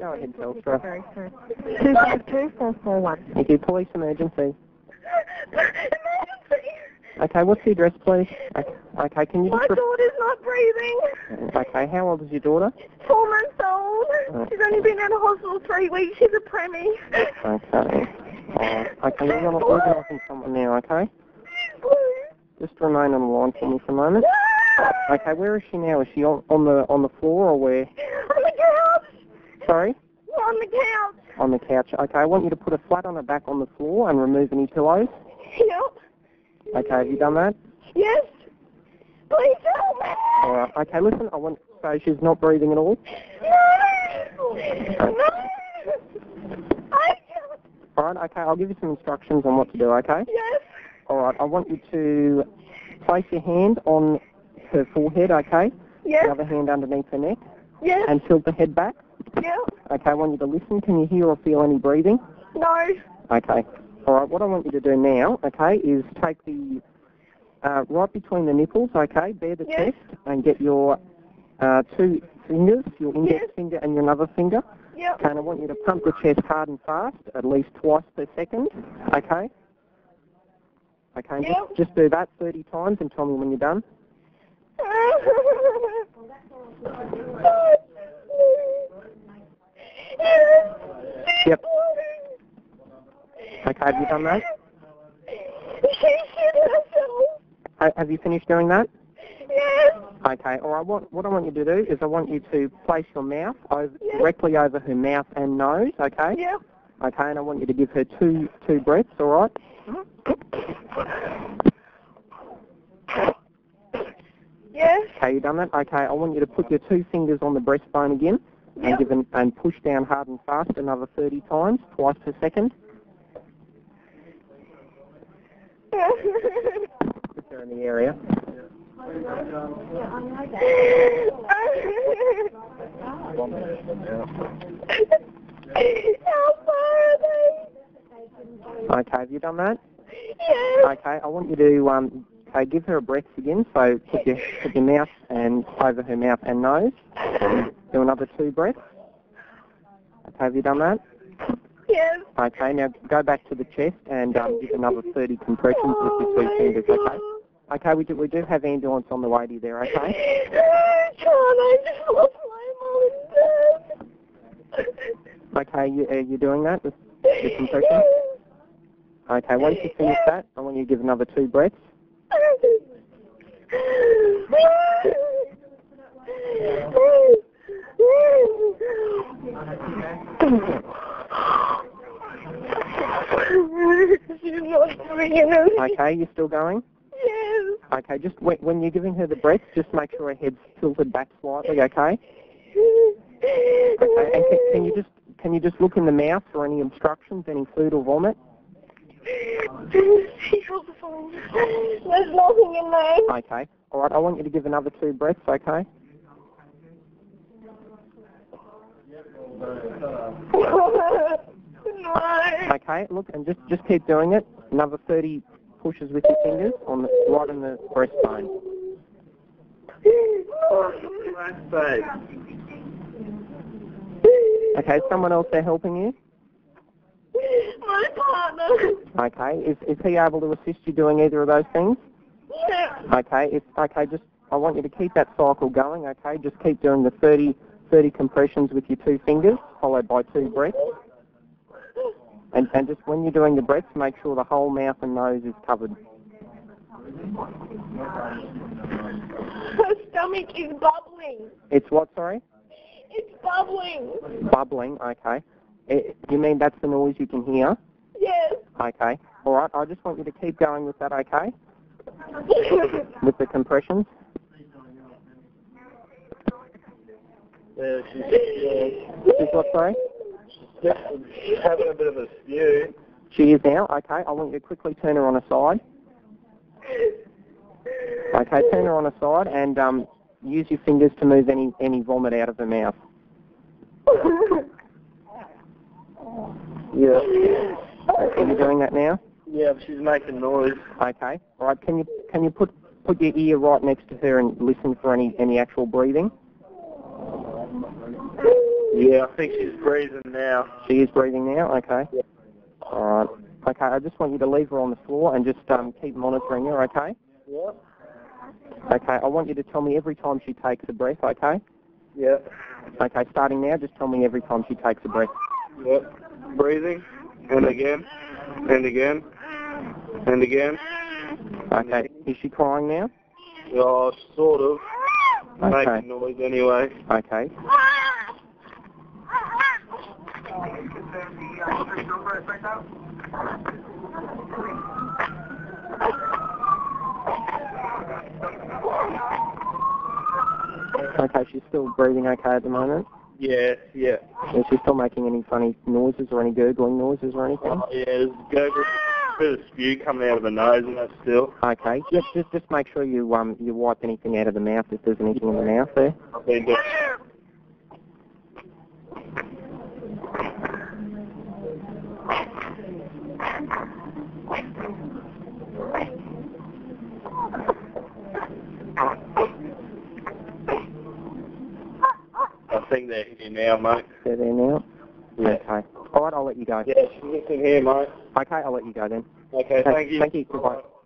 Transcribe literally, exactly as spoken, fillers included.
Go ahead, Telstra. Sorry, sorry. two five two four four one. Thank you. Police emergency. Emergency. Okay, what's the address, please? Okay, okay can you... My daughter's not breathing. Okay, how old is your daughter? Four months old. Okay. She's only been out of hospital three weeks. She's a preemie. Okay. Uh, okay, we're going to organise someone now, okay? Just remain on the line for me for a moment. Okay, where is she now? Is she on, on the on the floor or where? On the couch. Sorry? On the couch. On the couch. Okay, I want you to put her flat on her back on the floor and remove any pillows. Yep. Okay, have you done that? Yes. Please help me. All right. Okay, listen, I want to say she's not breathing at all. No. No. I can't. All right, okay, I'll give you some instructions on what to do, okay? Yes. All right, I want you to place your hand on her forehead, okay? Yes. The other hand underneath her neck. Yes. And tilt the head back. Yeah. Okay, I want you to listen. Can you hear or feel any breathing? No. Okay. All right, what I want you to do now, okay, is take the, uh, right between the nipples, okay, bare the yes. chest, and get your uh, two fingers, your index yes. finger and your another finger. Yeah. Okay, and I want you to pump the chest hard and fast, at least twice per second, okay? Okay, yep. just, just do that thirty times and tell me when you're done. Yep. Okay, have you done that? I, have you finished doing that? Yes. Okay, all right, what, what I want you to do is I want you to place your mouth over, yep. directly over her mouth and nose, okay? Yep. Okay, and I want you to give her two two breaths, all right? Yes. Okay, you done that? Okay, I want you to put your two fingers on the breastbone again yep. and give an, and push down hard and fast another thirty times, twice per second. Put her in the area. How far are they? Okay, have you done that? Yes. Okay, I want you to um, okay, give her a breath again, so put your, put your mouth and over her mouth and nose. Do another two breaths. Okay, have you done that? Yes. Okay, now go back to the chest and um, give another thirty compressions oh with your two fingers, okay? Okay, we do, we do have ambulance on the way to you there, okay? Oh, God, I just lost my mum and dad. Okay, you, are you doing that with the compression? Yes. Okay, once you finish that, I want you to give another two breaths. Okay, you're still going? Yes. Okay, just when, when you're giving her the breaths, just make sure her head's tilted back slightly, okay? Okay, and can, can you just can you just look in the mouth for any obstructions, any food or vomit? There's nothing in there. Okay. All right. I want you to give another two breaths. Okay. No. Okay. Look, and just just keep doing it. Another thirty pushes with your fingers on the right on the breastbone. Okay, is someone else there helping you? My partner. Okay, is, is he able to assist you doing either of those things? Yeah. Okay, it's, okay, just, I want you to keep that cycle going, okay? Just keep doing the thirty, thirty compressions with your two fingers, followed by two breaths. And, and just when you're doing the breaths, make sure the whole mouth and nose is covered. Her stomach is bubbling. It's what, sorry? It's bubbling. Bubbling, okay. It, you mean that's the noise you can hear? Yes. Okay. All right, I just want you to keep going with that, okay? With the compressions. Yeah, she's, yeah. She's what, sorry? She's having a bit of a spew. She is now, okay. I want you to quickly turn her on her side. Okay, turn her on her side and... um. Use your fingers to move any, any vomit out of the mouth. Yeah. Are you doing that now? Yeah, but she's making noise. Okay. All right. Can you can you put put your ear right next to her and listen for any any actual breathing? Yeah, I think she's breathing now. She is breathing now? Okay. Yeah. All right. Okay, I just want you to leave her on the floor and just um, keep monitoring her, okay? Yeah. Okay, I want you to tell me every time she takes a breath, okay? Yeah. Okay, starting now, just tell me every time she takes a breath. Yep. Breathing, and again, and again, and again. Okay, is she crying now? Oh, sort of. Okay. Making noise anyway. Okay. Okay, she's still breathing okay at the moment? Yeah, yeah. Is she still making any funny noises or any gurgling noises or anything? Oh, yeah, there's gurgling, a bit of spew coming out of the nose and that's still. Okay, just, just just make sure you um you wipe anything out of the mouth if there's anything in the mouth there. I've been doing it. I think they're here now, mate. They're there now? Yeah. Okay. All right, I'll let you go. Yeah, she's in here, mate. Okay, I'll let you go then. Okay, no, thank you. Thank you. Goodbye.